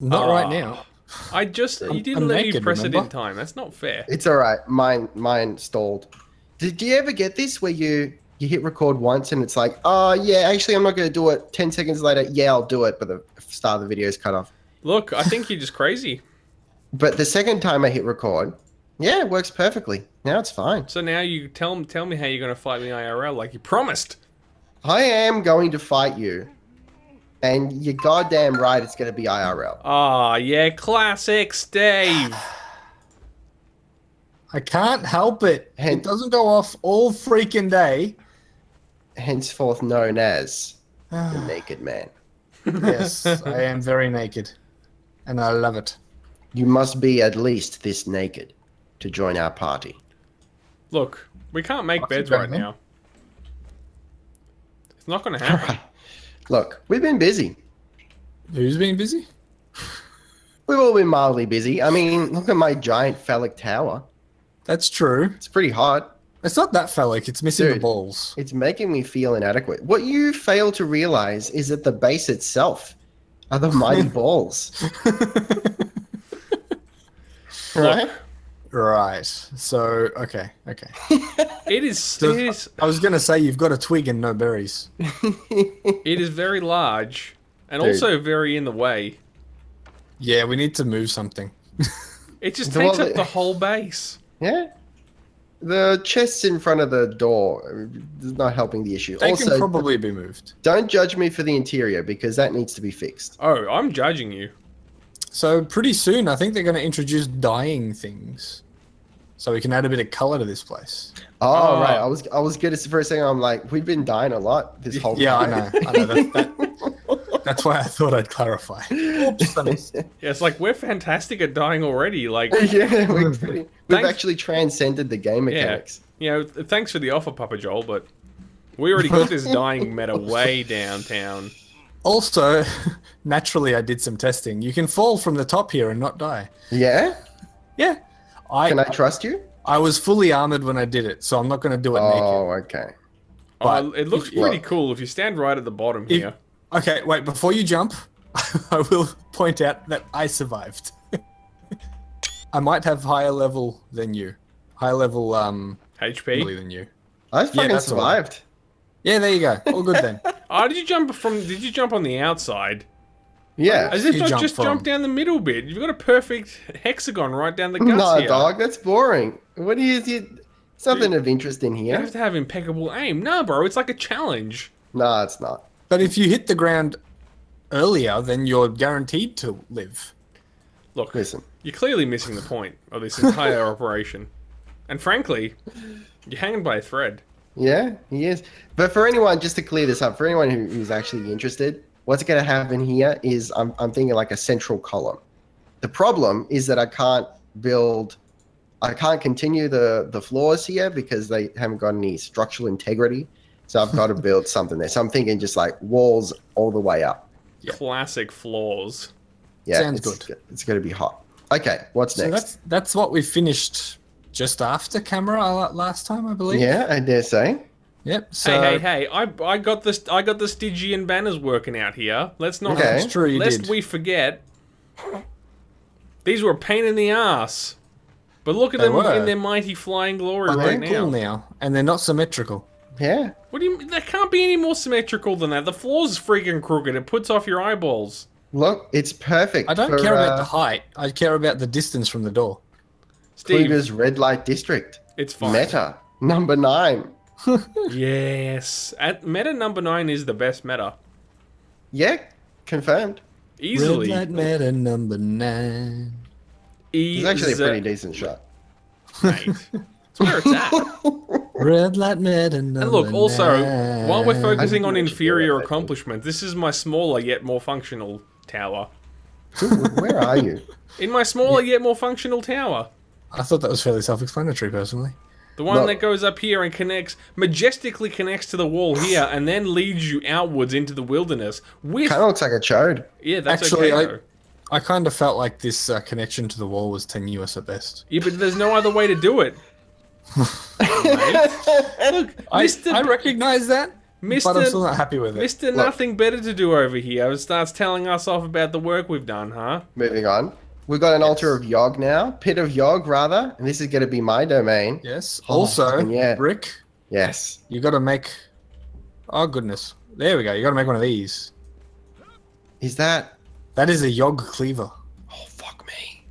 Not right now. I just you didn't let me press it in time. That's not fair. It's all right. Mine stalled. Did you ever get this where you hit record once and it's like, oh yeah, actually I'm not going to do it. 10 seconds later, yeah, I'll do it, but the start of the video is cut off. Look, I think you're just crazy. But the second time I hit record, yeah, it works perfectly. Now it's fine. So now you tell me how you're going to fight me IRL like you promised. I am going to fight you. And you're goddamn right, it's going to be IRL. Oh, yeah, classic Steve. I can't help it. It doesn't go off all freaking day. Henceforth known as the naked man. Yes, I am very naked. And I love it. You must be at least this naked to join our party. Look, we can't make beds right now. It's not going to happen. Look, we've been busy. Who's been busy? We've all been mildly busy. I mean, look at my giant phallic tower. That's true. It's pretty hot. It's not that phallic. It's missing the balls. It's making me feel inadequate. What you fail to realize is that the base itself are the mighty balls. Right? Right. So, okay. Okay. It is... So, it is. I was going to say, you've got a twig and no berries. It is very large and also very in the way. Yeah, we need to move something. It just takes up the whole base. Yeah. The chests in front of the door is not helping the issue. They also, can probably be moved. Don't judge me for the interior because that needs to be fixed. Oh, I'm judging you. So pretty soon, I think they're going to introduce dyeing things, so we can add a bit of color to this place. Oh, right. I was good at the first thing. I'm like, we've been dyeing a lot this whole time. Yeah, I know. That's why I thought I'd clarify. Yeah, it's like we're fantastic at dying already. Like, yeah, we've actually transcended the game mechanics. Yeah, you know, thanks for the offer, Papa Joel, but we already got this dying meta way downtown. Also, naturally, I did some testing. You can fall from the top here and not die. Yeah? Yeah. Can I trust you? I was fully armored when I did it, so I'm not going to do it naked. Oh, okay. But it looks pretty cool if you stand right at the bottom here. Okay, wait. Before you jump, I will point out that I survived. I might have higher level than you. Higher level HP than you. I fucking survived. Right. Yeah, there you go. All good then. Oh, did you jump on the outside? Yeah. As if you just jump down the middle bit. You've got a perfect hexagon right down the guts here. No, dog, that's boring. What is it? Something of interest in here. You have to have impeccable aim. No, bro, it's like a challenge. No, it's not. But if you hit the ground earlier, then you're guaranteed to live. Look, listen. You're clearly missing the point of this entire operation. And frankly, you're hanging by a thread. Yeah, he is. But for anyone, just to clear this up, for anyone who's actually interested, what's going to happen here is I'm thinking like a central column. The problem is that I can't build, I can't continue the floors here because they haven't got any structural integrity. So I've got to build something there. So I'm thinking just like walls all the way up. Yeah. Classic floors. Yeah, sounds good. It's going to be hot. Okay, what's next? So that's what we finished just after camera last time, I believe. Yeah, I dare say. Yep. So hey, I got the Stygian banners working out here. Let's not. Okay. That's true. You did. Lest we forget. These were a pain in the ass, but look at them in their mighty flying glory right now. They're cool now, and they're not symmetrical. Yeah. What do you mean? They can't be any more symmetrical than that. The floor's freaking crooked. It puts off your eyeballs. Look, it's perfect. I don't care about the height. I care about the distance from the door. Steve, red light district. It's fine. Meta number 9. Yes. Meta number 9 is the best meta. Yeah, confirmed. Easily. Red light meta number 9. It's actually a pretty decent shot. Mate. It's where it's at. Red light meta number 9. And look, also, while we're focusing on inferior accomplishments, this is my smaller yet more functional tower. Where are you? In my smaller yet more functional tower. I thought that was fairly self-explanatory, personally. The one that goes up here and majestically connects to the wall here, and then leads you outwards into the wilderness. With... Kind of looks like a chode. Yeah, that's actually, okay, though. I kind of felt like this connection to the wall was tenuous at best. Yeah, but there's no other way to do it. Look, I recognize that. Mr. But I'm still not happy with it. Mr. Nothing better to do over here starts telling us off about the work we've done, huh? Moving on. We've got an altar of Yogg now. Pit of Yogg, rather. And this is going to be my domain. Yes. Also, Ric. Yes. You got to make... Oh, goodness. There we go. You got to make one of these. Is that... That is a Yogg cleaver. Oh, fuck me.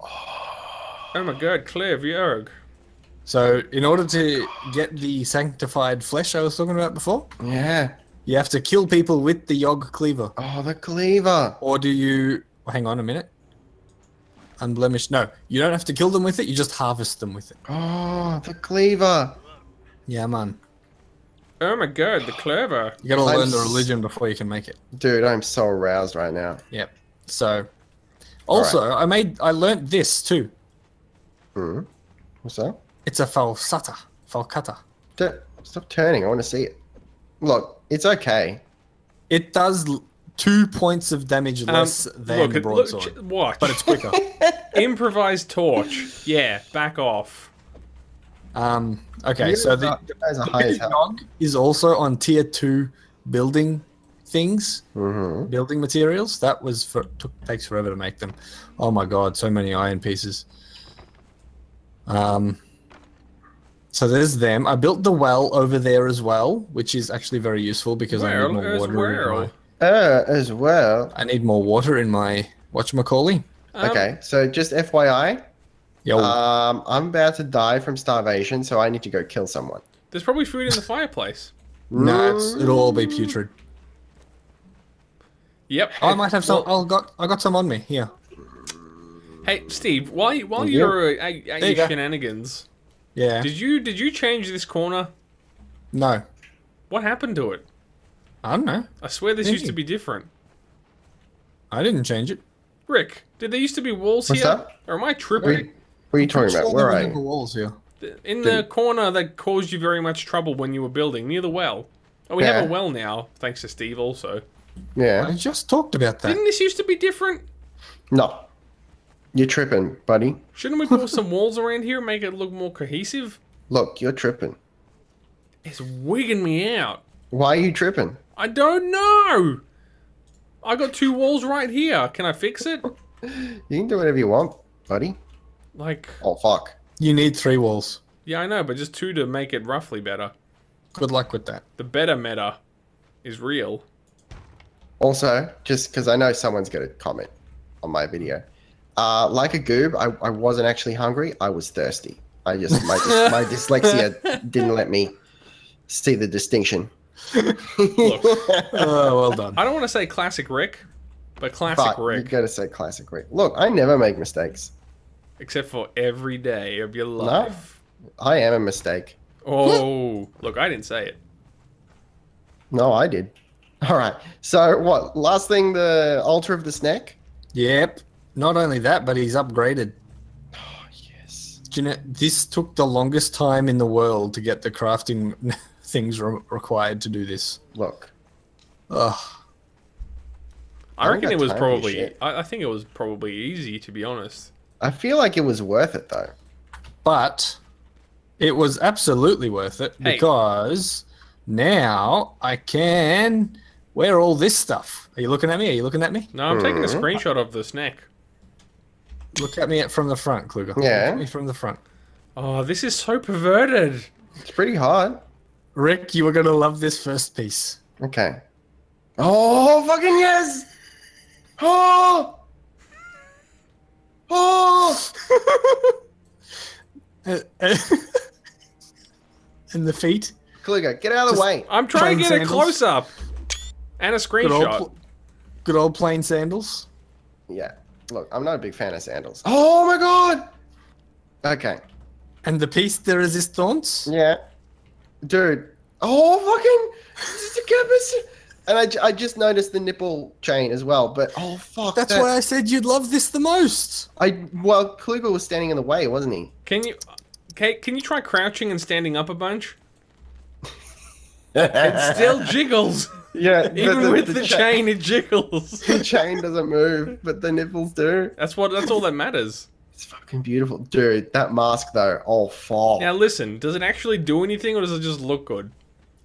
Oh, oh my god. Cleave Yogg. So, in order to get the sanctified flesh I was talking about before, you have to kill people with the Yogg cleaver. Oh, the cleaver! Or do you... Hang on a minute. Unblemished. No, you don't have to kill them with it, you just harvest them with it. Oh, the cleaver! Yeah, man. Oh my god, the cleaver! You gotta learn the religion before you can make it. Dude, I'm so aroused right now. Yep. So... Also, right. I learnt this, too. Hmm? What's that? It's a falsata. Falcata. Stop turning. I want to see it. Look, it's okay. It does 2 points of damage less than the broadsword. Watch. But it's quicker. Improvised torch. Yeah, back off. Okay, so the Yogg is also on tier 2 building things. Mm-hmm. Building materials. That was takes forever to make them. Oh my god, so many iron pieces. So there's them. I built the well over there as well, which is actually very useful because I need more water. I need more water in my whatchamacallie. Okay, so just FYI, I'm about to die from starvation, so I need to go kill someone. There's probably food in the fireplace. No, it'll all be putrid. Yep. I might have some. I got some on me here. Hey, Steve, while you're at your shenanigans. Yeah. Did you change this corner? No. What happened to it? I don't know. I swear this used to be different. I didn't change it. Ric, did there used to be walls here? What's that? Or am I tripping? What are you talking about? Where are you? Walls here. In the corner that caused you very much trouble when you were building, near the well. Oh, we have a well now, thanks to Steve also. Yeah. I just talked about that. Didn't this used to be different? No. You're tripping, buddy. Shouldn't we put some walls around here and make it look more cohesive? Look, you're tripping. It's wigging me out. Why are you tripping? I don't know. I got 2 walls right here. Can I fix it? You can do whatever you want, buddy. Like... Oh, fuck. You need 3 walls. Yeah, I know, but just 2 to make it roughly better. Good luck with that. The better meta is real. Also, just because I know someone's going to comment on my video... like a goob, I wasn't actually hungry. I was thirsty. I just my dyslexia didn't let me see the distinction. Look, well done. I don't want to say classic Ric, but classic Ric. You gotta say classic Ric. Look, I never make mistakes, except for every day of your life. No, I am a mistake. Oh, look, I didn't say it. No, I did. All right. So what? Last thing, the altar of the snack. Yep. Not only that, but he's upgraded. Oh, yes. Do you know, this took the longest time in the world to get the crafting things required to do this. Look. Ugh. I reckon it was probably... I think it was probably easy, to be honest. I feel like it was worth it, though. But it was absolutely worth it because now I can wear all this stuff. Are you looking at me? Are you looking at me? No, I'm taking a screenshot of the snack. Look at me from the front, Klo0ga. Yeah. Look at me from the front. Oh, this is so perverted. It's pretty hard. Ric, you were going to love this first piece. Okay. Oh, fucking yes! Oh! Oh! And the feet. Klo0ga, get out of the way. I'm trying to get a close-up. And a screenshot. Good old plain sandals. Yeah. Look, I'm not a big fan of sandals. Oh my god! Okay. And the piece de resistance? Yeah. Dude. Oh, fucking... And I just noticed the nipple chain as well, but... Oh, fuck. That's why I said you'd love this the most. Well, Klo0ga was standing in the way, wasn't he? Can you try crouching and standing up a bunch? It still jiggles. Yeah, even with the chain, it jiggles. The chain doesn't move, but the nipples do. That's all that matters. It's fucking beautiful, dude. That mask though, oh fuck. Now listen, does it actually do anything, or does it just look good?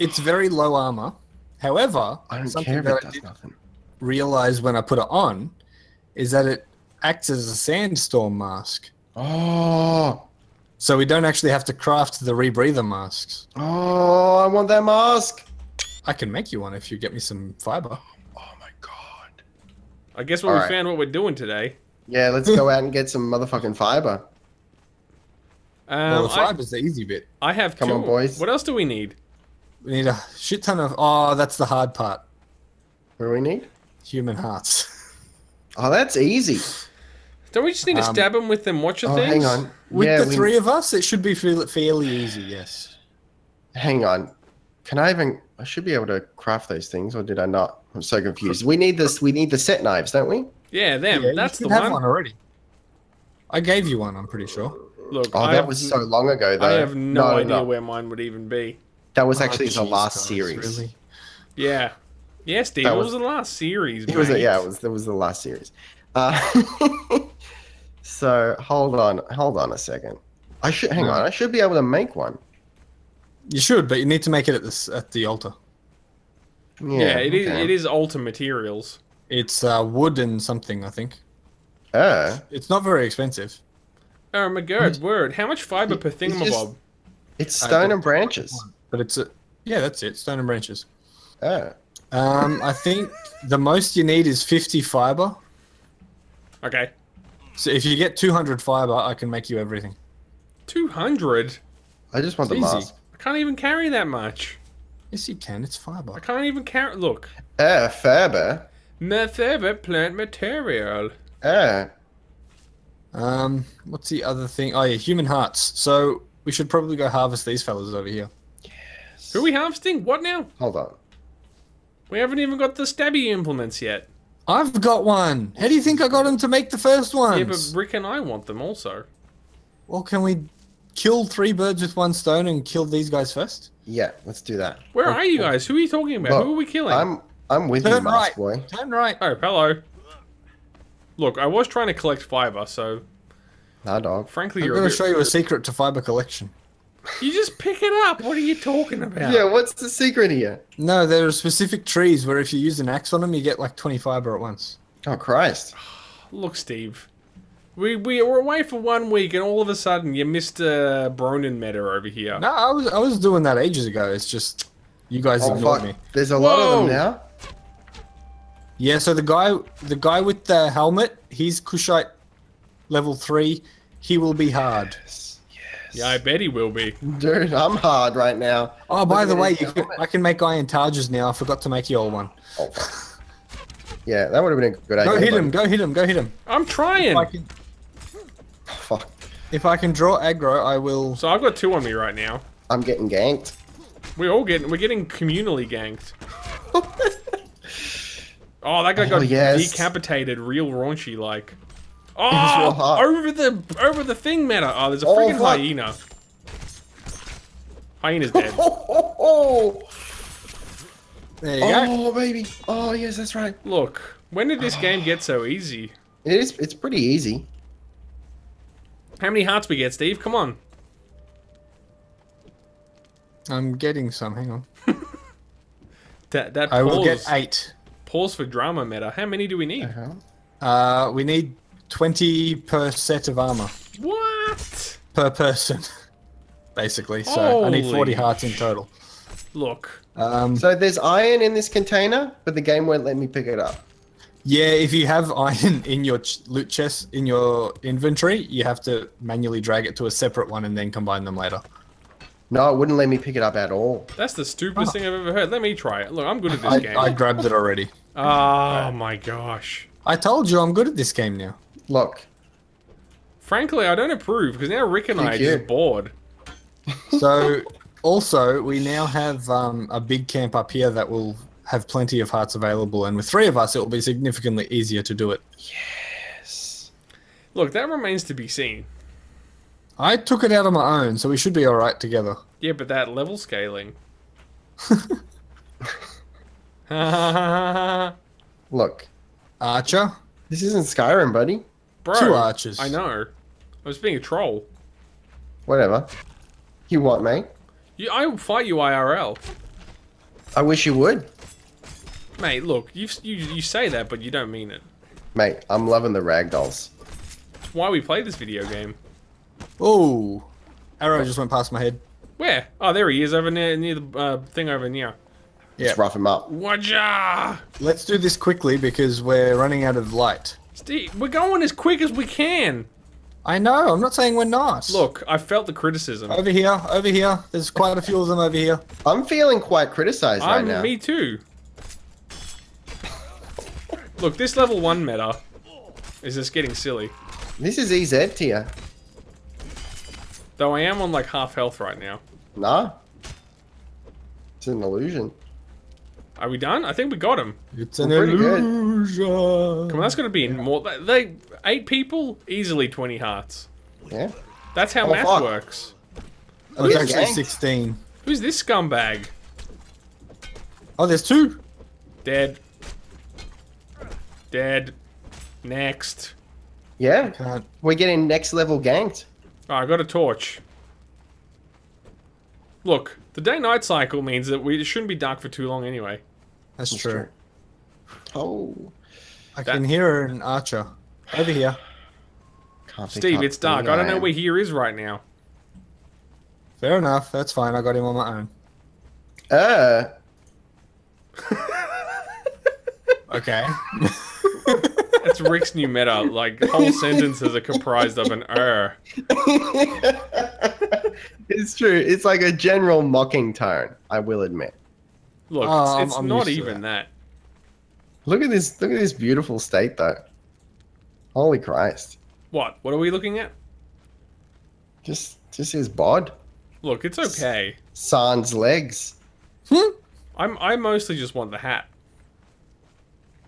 It's very low armor. However, I don't care if it does nothing. Realize when I put it on is that it acts as a sandstorm mask. Oh. So we don't actually have to craft the rebreather masks. Oh, I want that mask. I can make you one if you get me some fiber. Oh my god. I guess we found what we're doing today. Yeah, let's go out and get some motherfucking fiber. Well, the fiber's the easy bit. I have two. Come on, boys. What else do we need? We need a shit ton of... Oh, that's the hard part. What do we need? Human hearts. Oh, that's easy. Don't we just need to stab them with them watcher things? Hang on. With the three of us, it should be fairly easy, yes. Hang on. Can I even... I should be able to craft those things, or did I not? I'm so confused. We need this. We need the set knives, don't we? Yeah, them. Yeah, that's the one. You have one already. I gave you one, I'm pretty sure. Look, oh, that was so long ago, though. I have no idea where mine would even be. That was actually the last series. Really? Yeah. Yeah, Steve, it was the last series, mate. It was the last series. So, hold on a second. Hang on, I should be able to make one. You should, but you need to make it at the altar. Yeah, it is altar materials. It's wood and something, I think. It's not very expensive. Oh my god, word. How much fiber per thingamabob? It's stone and branches. But it's... that's it. Stone and branches. Oh. I think the most you need is 50 fiber. Okay. So if you get 200 fiber, I can make you everything. 200? I just want the mask. I can't even carry that much. Yes, you can. It's fiber. I can't even carry... Look. Fiber. My favorite plant material. What's the other thing? Oh, yeah, human hearts. So we should probably go harvest these fellas over here. Yes. Who are we harvesting? What now? Hold on. We haven't even got the stabby implements yet. I've got one. How do you think I got them to make the first ones? Yeah, but Rick and I want them also. Well, can we kill three birds with one stone and kill these guys first? Yeah, let's do that. Where are you guys? Who are you talking about? Look, who are we killing? I'm with you, mask boy. Turn right. Oh, hello. Look, I was trying to collect fiber, so... Nah, dog. Frankly, I'm going to show you a secret to fiber collection. You just pick it up. What are you talking about? Yeah, what's the secret here? No, there are specific trees where if you use an axe on them, you get like 20 fiber at once. Oh, Christ. Look, Steve. We were away for 1 week, and all of a sudden, you missed Bronin meta over here. No, I was doing that ages ago. It's just... You guys ignored me. There's a lot of them now. Yeah, so the guy with the helmet, he's Kushite level 3. He will be hard. Yes, yes. Yeah, I bet he will be. Dude, I'm hard right now. Oh, by the way, I can make iron targes now. I forgot to make you all one. Oh. Yeah, that would have been a good idea. Go hit him, go hit him, go hit him. I'm trying. Fuck. If I can draw aggro, I will... So I've got two on me right now. I'm getting ganked. We're getting communally ganked. Oh, that guy got decapitated real raunchy like. Oh, over the thing meta. Oh, there's a freaking hyena. Hyena's dead. There you go. Oh, baby. Oh, yes, that's right. Look, when did this game get so easy? It's pretty easy. How many hearts we get, Steve? Come on. I'm getting some. Hang on. I will get 8. Pause for drama meta. How many do we need? We need 20 per set of armor. What? Per person, basically. So I need 40 hearts in total. Look. So there's iron in this container, but the game won't let me pick it up. Yeah, if you have iron in your loot chest, in your inventory, you have to manually drag it to a separate one and then combine them later. No, it wouldn't let me pick it up at all. That's the stupidest thing I've ever heard. Let me try it. Look, I'm good at this game. I grabbed it already. Oh, my gosh. I told you I'm good at this game now. Look. Frankly, I don't approve, because now Rick and I are just bored. So, also, we now have a big camp up here that will have plenty of hearts available, and with 3 of us, it will be significantly easier to do it. Yes. Look, that remains to be seen. I took it out on my own, so we should be alright together. Yeah, but that level scaling. Look. Archer? This isn't Skyrim, buddy. Bro. 2 archers. I know. I was being a troll. Whatever. You what, mate? I will fight you IRL. I wish you would. Mate, look, you say that, but you don't mean it. Mate, I'm loving the ragdolls. It's why we play this video game. Oh, arrow just went past my head. Where? Oh, there he is over near the thing over near. Yeah. Just rough him up. Waja! Let's do this quickly because we're running out of light. Steve, we're going as quick as we can. I know. I'm not saying we're not. Look, I felt the criticism. Over here. Over here. There's quite a few of them over here. I'm feeling quite criticized right now. Me too. Look, this level 1 meta is just getting silly. This is EZ tier. Though I am on like half health right now. Nah. It's an illusion. Are we done? I think we got him. It's an illusion. Come on, that's going to be in more. They 8 people, easily 20 hearts. Yeah. That's how math works. Oh, it's actually 16. Who's this scumbag? Oh, there's 2. Dead. Dead. Next. Yeah. We're getting next level ganked. Oh, I got a torch. Look, the day-night cycle means that it shouldn't be dark for too long anyway. That's true. Oh. I can hear an archer. Over here. Steve, it's dark. I don't know where here is right now. Fair enough. That's fine. I got him on my own. Okay. That's Ric's new meta. Like, whole sentences are comprised of an It's true. It's like a general mocking tone, I will admit. Look, it's not even that. Look at this. Look at this beautiful state, though. Holy Christ. What? What are we looking at? Just his bod. Look, it's okay. Sans legs. Hmm? I mostly just want the hat.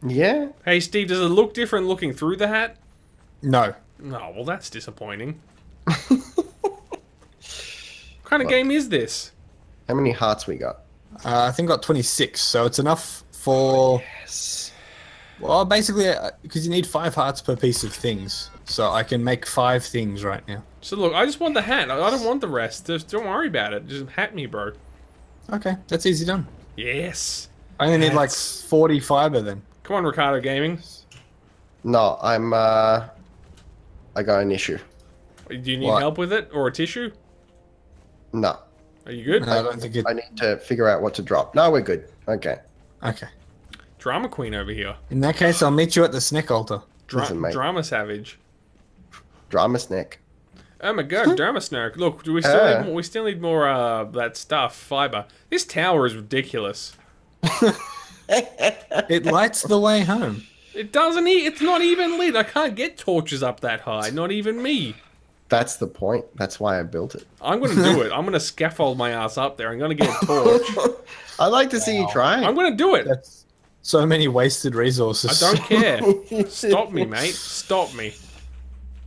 Yeah. Hey, Steve, does it look different looking through the hat? No. No, well, that's disappointing. What kind of game is this? How many hearts we got? I think got 26, so it's enough for... Yes. Well, basically, because you need 5 hearts per piece of things. So I can make 5 things right now. So look, I just want the hat. I don't want the rest. Just don't worry about it. Just hat me, bro. Okay, that's easy done. Yes. I only need like 40 fiber then. Come on, Riccardo Gaming. No, I'm, I got an issue. Do you need help with it? Or a tissue? No. Are you good? No, I don't think I need to figure out what to drop. No, we're good. Okay. Okay. Drama Queen over here. In that case, I'll meet you at the snack altar. Drama Savage. Drama Snack. Oh my god, Drama Snack. Look, do we still need more? We still need more, that stuff, fiber. This tower is ridiculous. It lights the way home. It doesn't. It's not even lit. I can't get torches up that high. Not even me. That's the point. That's why I built it. I'm going to do it. I'm going to scaffold my ass up there. I'm going to get a torch. I'd like to see you try. I'm going to do it. That's so many wasted resources. I don't care. Stop me, mate. Stop me.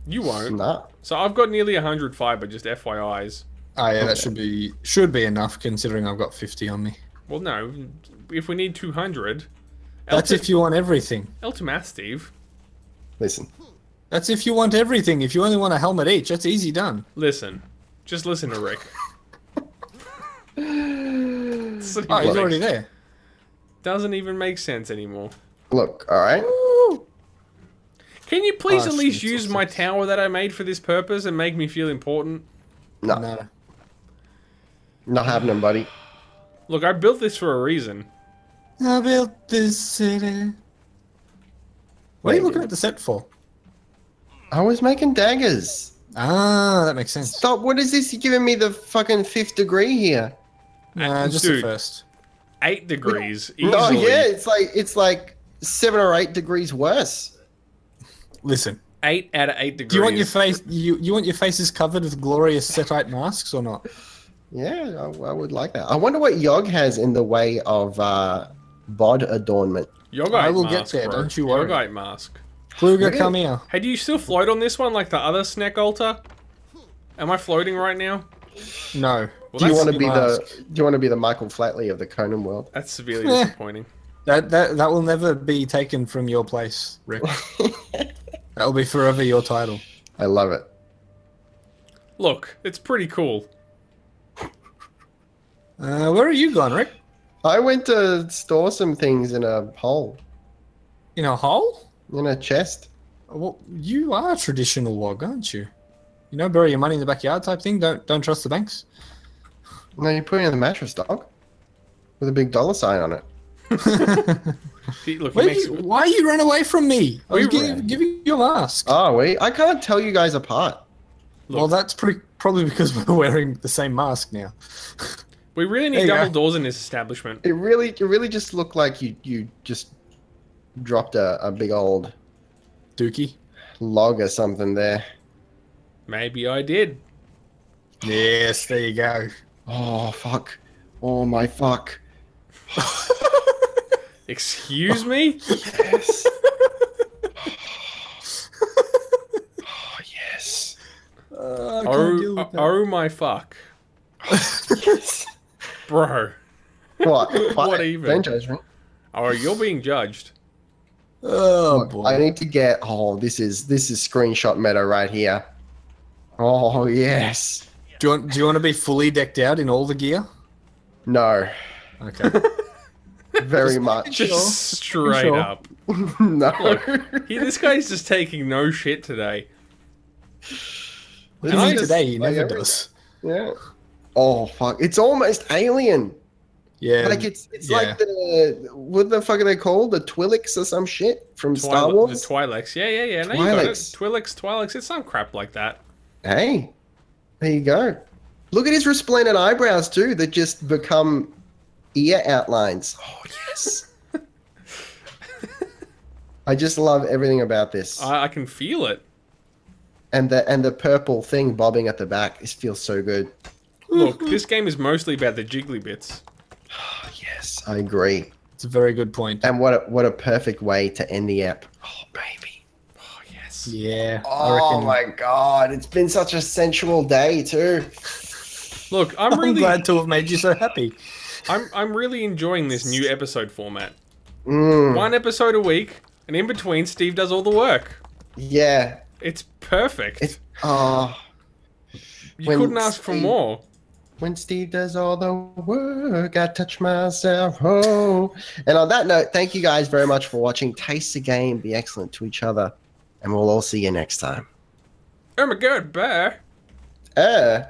You won't. Nah. So I've got nearly 100 fiber, just FYIs. Oh, yeah, that should be enough considering I've got 50 on me. Well, no. If we need 200... That's if you want everything. Ultimath, Steve. Listen. That's if you want everything. If you only want a helmet each, that's easy done. Listen. Just listen to Ric. Oh, he's already there. Doesn't even make sense anymore. Look, alright? Can you please at least use my tower that I made for this purpose and make me feel important? No. No. Not happening, buddy. Look, I built this for a reason. I built this city. What are you looking at the set for? I was making daggers. Ah, that makes sense. Stop, what is this? You're giving me the fucking 5th degree here. Nah, just the first. 8 degrees, easily. No, yeah, it's like 7 or 8 degrees worse. Listen. 8 out of 8 degrees. Do you want your face, you want your faces covered with glorious setite masks or not? Yeah, I would like that. I wonder what Yogg has in the way of bod adornment. Yoggite mask, I will get there, bro. Don't you worry. Yoggite mask. Klo0ga, come here. Hey, do you still float on this one like the other snack altar? Am I floating right now? No. Well, do you want to be the Michael Flatley of the Conan world? That's severely disappointing. That will never be taken from your place, Ric. That will be forever your title. I love it. Look, it's pretty cool. Where are you going, Ric? I went to store some things in a hole. In a hole? In a chest. Well, you are a traditional log, aren't you? You know, bury your money in the backyard type thing. Don't trust the banks. No, you put it in the mattress, dog, with a big $sign on it. Look, why you run away from me? I was giving you a mask. Oh, wait, I can't tell you guys apart. Look. Well, that's probably because we're wearing the same mask now. We really need double doors in this establishment. It really just looked like you just dropped a big old dookie log or something there. Maybe I did. Yes, there you go. Oh, fuck. Oh, my fuck. Excuse me? Yes. Oh, yes. Oh, my fuck. Yes. Bro. What even? Don't judge me. Oh, you're being judged. Oh, boy. I need to get... Oh, this is screenshot meta right here. Oh, yes. Do you want to be fully decked out in all the gear? No. Okay. Very much. Just straight up. No. Look, this guy's just taking no shit today. He never does. Yeah. Oh, fuck. It's almost alien. Yeah. Like, it's like the... What the fuck are they called? The Twi'leks or some shit from Star Wars? The Twi'leks. Yeah. No, you got it. Twi'leks. It's some crap like that. Hey, there you go. Look at his resplendent eyebrows too, that just become ear outlines. Oh, yes. I just love everything about this. I can feel it. And the purple thing bobbing at the back, it feels so good. Look, this game is mostly about the jiggly bits. Oh, yes, I agree. It's a very good point. And what a perfect way to end the app. Oh, baby. Yeah. Oh my god, it's been such a sensual day too. Look, I'm glad to have made you so happy. I'm really enjoying this new episode format. One episode a week, and in between, Steve does all the work. Yeah, it's perfect. You couldn't ask for more. When Steve does all the work, I touch myself. Oh, and on that note, thank you guys very much for watching. Taste the game. Be excellent to each other. And we'll all see you next time. Oh my god, bye.